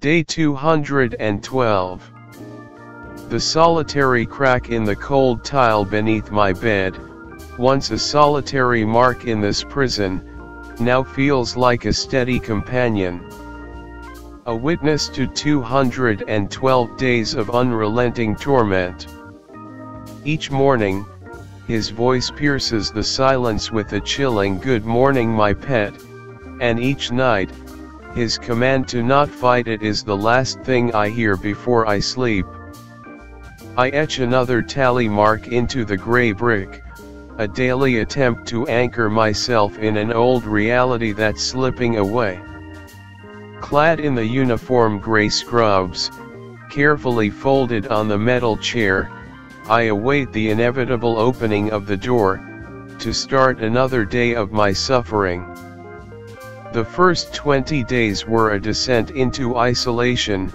Day 212. The solitary crack in the cold tile beneath my bed, once a solitary mark in this prison, now feels like a steady companion. A witness to 212 days of unrelenting torment. Each morning, his voice pierces the silence with a chilling "Good morning, my pet," and each night, his command to not fight it is the last thing I hear before I sleep. I etch another tally mark into the gray brick, a daily attempt to anchor myself in an old reality that's slipping away. Clad in the uniform gray scrubs, carefully folded on the metal chair, I await the inevitable opening of the door, to start another day of my suffering. The first 20 days were a descent into isolation,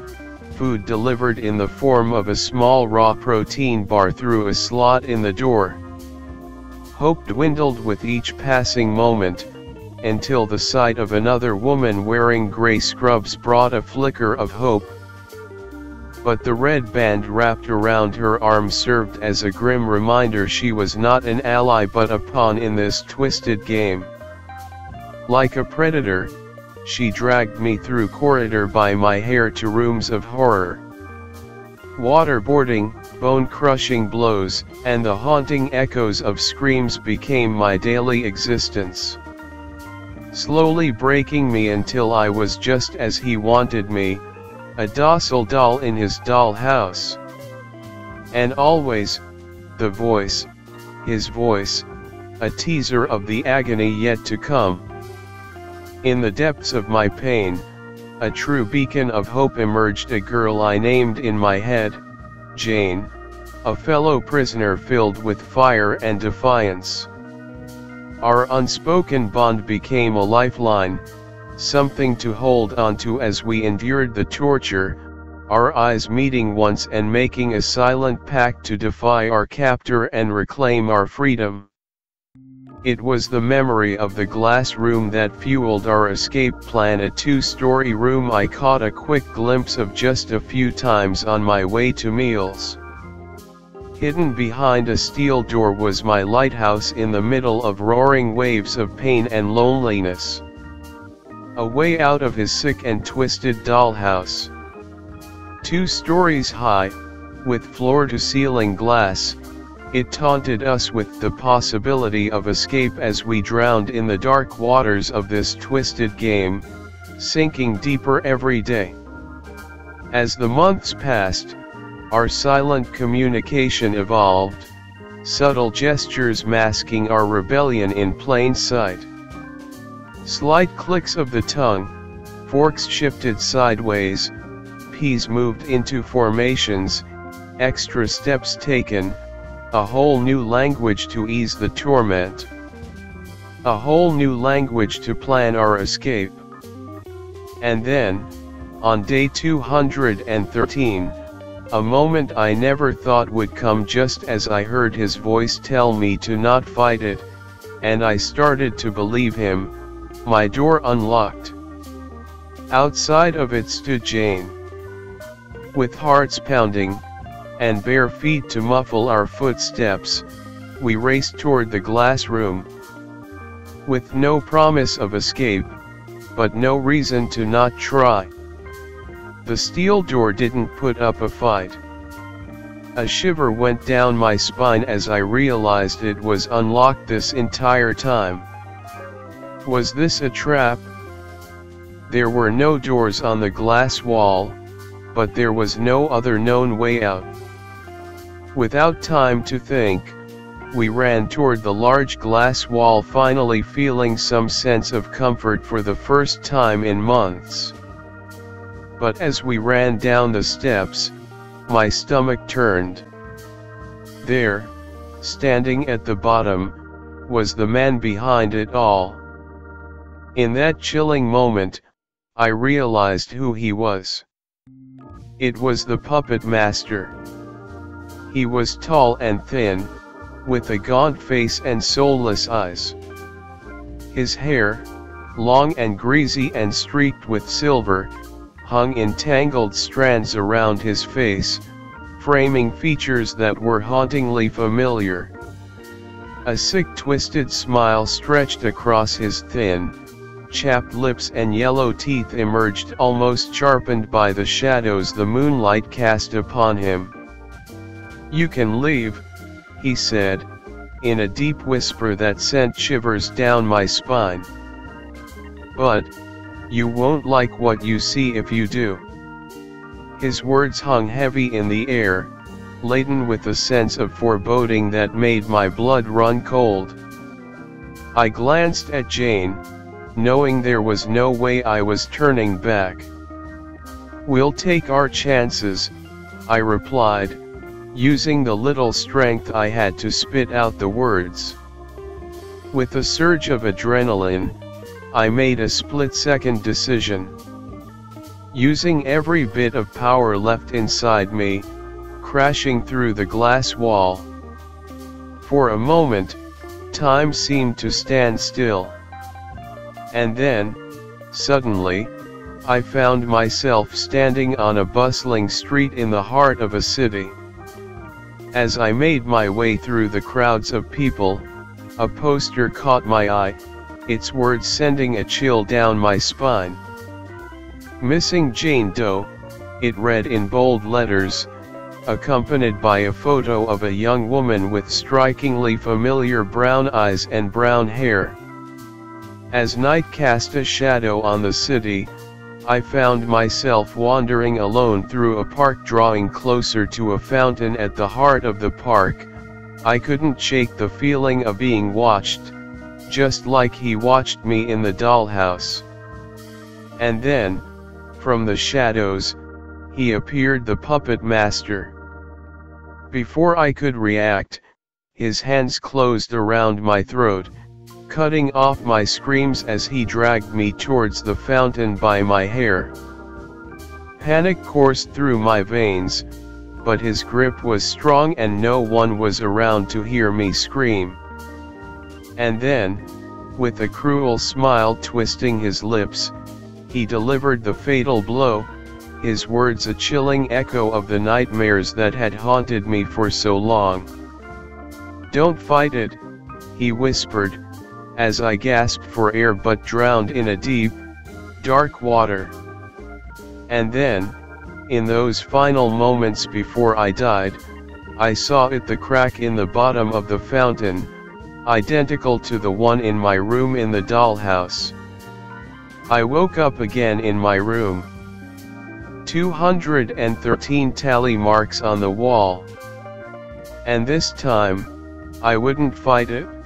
food delivered in the form of a small raw protein bar through a slot in the door. Hope dwindled with each passing moment, until the sight of another woman wearing gray scrubs brought a flicker of hope. But the red band wrapped around her arm served as a grim reminder she was not an ally but a pawn in this twisted game. Like a predator, she dragged me through corridor by my hair to rooms of horror. Waterboarding, bone-crushing blows, and the haunting echoes of screams became my daily existence. Slowly breaking me until I was just as he wanted me, a docile doll in his dollhouse. And always, the voice, his voice, a teaser of the agony yet to come. In the depths of my pain, a true beacon of hope emerged, a girl I named in my head, Jane, a fellow prisoner filled with fire and defiance. Our unspoken bond became a lifeline, something to hold onto as we endured the torture, our eyes meeting once and making a silent pact to defy our captor and reclaim our freedom. It was the memory of the glass room that fueled our escape plan, a two-story room I caught a quick glimpse of just a few times on my way to meals. Hidden behind a steel door was my lighthouse in the middle of roaring waves of pain and loneliness. A way out of his sick and twisted dollhouse. 2 stories high, with floor-to-ceiling glass, it taunted us with the possibility of escape as we drowned in the dark waters of this twisted game, sinking deeper every day. As the months passed, our silent communication evolved, subtle gestures masking our rebellion in plain sight. Slight clicks of the tongue, forks shifted sideways, peas moved into formations, extra steps taken, a whole new language to ease the torment. A whole new language to plan our escape. And then, on day 213, a moment I never thought would come, just as I heard his voice tell me to not fight it, and I started to believe him, my door unlocked. Outside of it stood Jane. With hearts pounding, and bare feet to muffle our footsteps, we raced toward the glass room. With no promise of escape, but no reason to not try. The steel door didn't put up a fight. A shiver went down my spine as I realized it was unlocked this entire time. Was this a trap? There were no doors on the glass wall, but there was no other known way out. Without time to think, we ran toward the large glass wall, finally feeling some sense of comfort for the first time in months. But as we ran down the steps, my stomach turned. There, standing at the bottom, was the man behind it all. In that chilling moment, I realized who he was. It was the puppet master. He was tall and thin, with a gaunt face and soulless eyes. His hair, long and greasy and streaked with silver, hung in tangled strands around his face, framing features that were hauntingly familiar. A sick, twisted smile stretched across his thin, chapped lips, and yellow teeth emerged, almost sharpened by the shadows the moonlight cast upon him. "You can leave," he said, in a deep whisper that sent shivers down my spine. "But you won't like what you see if you do." His words hung heavy in the air, laden with a sense of foreboding that made my blood run cold. I glanced at Jane, knowing there was no way I was turning back. "We'll take our chances," I replied, using the little strength I had to spit out the words. With a surge of adrenaline, I made a split-second decision. Using every bit of power left inside me, crashing through the glass wall. For a moment, time seemed to stand still. And then, suddenly, I found myself standing on a bustling street in the heart of a city. As I made my way through the crowds of people, a poster caught my eye, its words sending a chill down my spine. "Missing Jane Doe," it read in bold letters, accompanied by a photo of a young woman with strikingly familiar brown eyes and brown hair. As night cast a shadow on the city, I found myself wandering alone through a park, drawing closer to a fountain at the heart of the park. I couldn't shake the feeling of being watched, just like he watched me in the dollhouse. And then, from the shadows, he appeared, the puppet master. Before I could react, his hands closed around my throat, cutting off my screams as he dragged me towards the fountain by my hair. Panic coursed through my veins, but his grip was strong and no one was around to hear me scream. And then, with a cruel smile twisting his lips, he delivered the fatal blow, his words a chilling echo of the nightmares that had haunted me for so long. "Don't fight it," he whispered, as I gasped for air but drowned in a deep, dark water. And then, in those final moments before I died, I saw it, the crack in the bottom of the fountain, identical to the one in my room in the dollhouse. I woke up again in my room. 213 tally marks on the wall. And this time, I wouldn't fight it.